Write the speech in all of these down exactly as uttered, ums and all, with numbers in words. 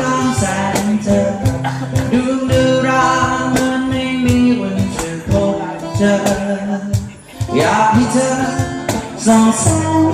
ดาวแสนเจอดวงดาวรามันไม่มีวันจะพบเจออยากให้เธอส่องแสง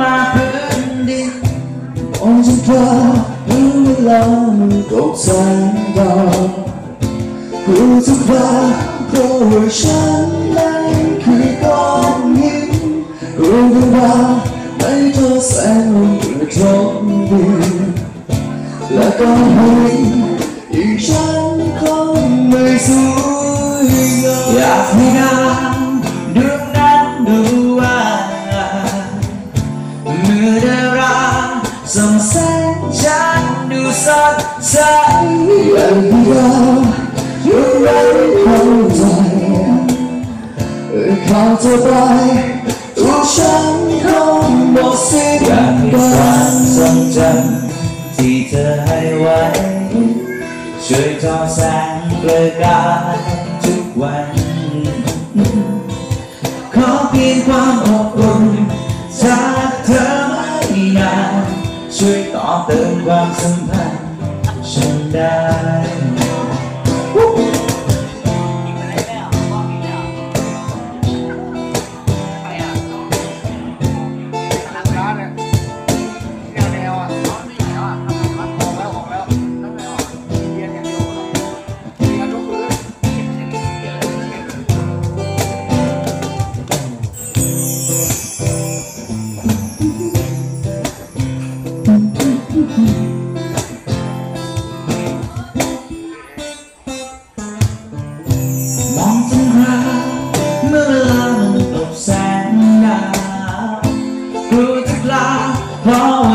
มาเพื่อนดินโอ้จนเธอรู้ว่าเรามันตกแสงดาวกูจะพาเธอไว้ฉันนั้นคือก้อนหินรู้ว่าให้เธอแสงลงกระทบดินและก็ให้อีกฉันคงไม่สวยงามอยากให้นางดวงนั้นดูว่าเมื่อดาราส่องแสงฉันดูสดใสอยากให้นางรู้ว่าเข้าใจเข้าใจไปทุกฉันคงหมดสิ้นกันความทรงจำที่เธอให้ไว้ช่วยทอแสงเปลือยกายทุกวันขอเพียงความอบอุ่นจากเธอไม่นานช่วยต่อเติมความสัมพันธ์ฉันได้